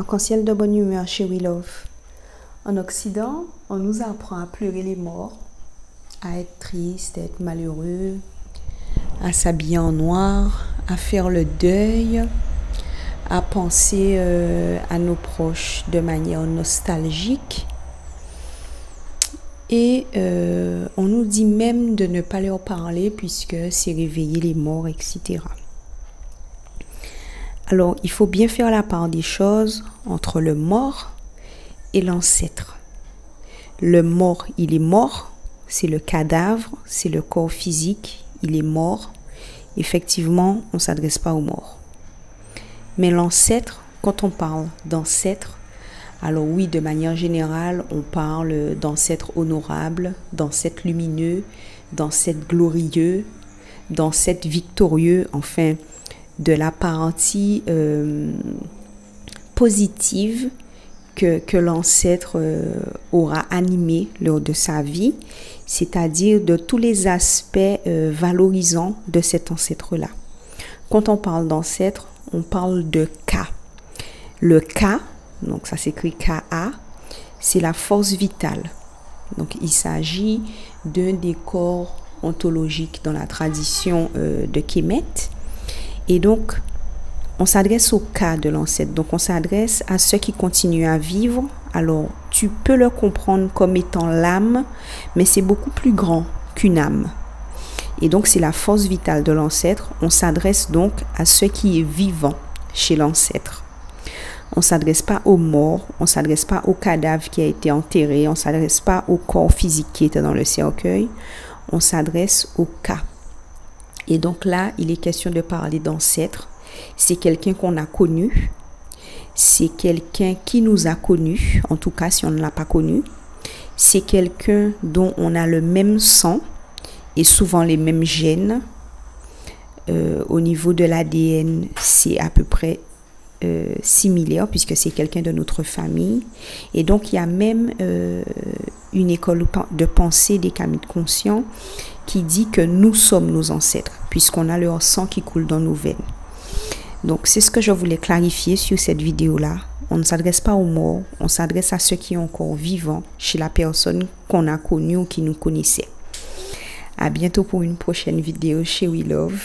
Arc-en-ciel de bonne humeur chez We Love. En Occident, on nous apprend à pleurer les morts, à être triste, à être malheureux, à s'habiller en noir, à faire le deuil, à penser à nos proches de manière nostalgique. Et on nous dit même de ne pas leur parler puisque c'est réveiller les morts, etc. Alors, il faut bien faire la part des choses entre le mort et l'ancêtre. Le mort, il est mort, c'est le cadavre, c'est le corps physique, il est mort. Effectivement, on ne s'adresse pas aux morts. Mais l'ancêtre, quand on parle d'ancêtre, alors oui, de manière générale, on parle d'ancêtres honorables, d'ancêtres lumineux, d'ancêtres glorieux, d'ancêtres victorieux, enfin, de la partie positive que l'ancêtre aura animé lors de sa vie, c'est-à-dire de tous les aspects valorisants de cet ancêtre-là. Quand on parle d'ancêtre, on parle de Ka. Le Ka, donc ça s'écrit Ka, c'est la force vitale. Donc il s'agit d'un des corps ontologiques dans la tradition de Kemet. Et donc, on s'adresse au Ka de l'ancêtre. Donc, on s'adresse à ceux qui continuent à vivre. Alors, tu peux le comprendre comme étant l'âme, mais c'est beaucoup plus grand qu'une âme. Et donc, c'est la force vitale de l'ancêtre. On s'adresse donc à ce qui est vivant chez l'ancêtre. On ne s'adresse pas aux morts, on ne s'adresse pas au cadavre qui a été enterré, on ne s'adresse pas au corps physique qui était dans le cercueil, on s'adresse au Ka. Et donc là, il est question de parler d'ancêtre. C'est quelqu'un qu'on a connu, c'est quelqu'un qui nous a connus, en tout cas si on ne l'a pas connu, c'est quelqu'un dont on a le même sang et souvent les mêmes gènes. Au niveau de l'ADN, c'est à peu près similaire puisque c'est quelqu'un de notre famille. Et donc il y a même une école de pensée des kamites conscients qui dit que nous sommes nos ancêtres puisqu'on a leur sang qui coule dans nos veines. Donc c'est ce que je voulais clarifier sur cette vidéo là. On ne s'adresse pas aux morts, on s'adresse à ceux qui sont encore vivants chez la personne qu'on a connue ou qui nous connaissait. À bientôt pour une prochaine vidéo chez We Love.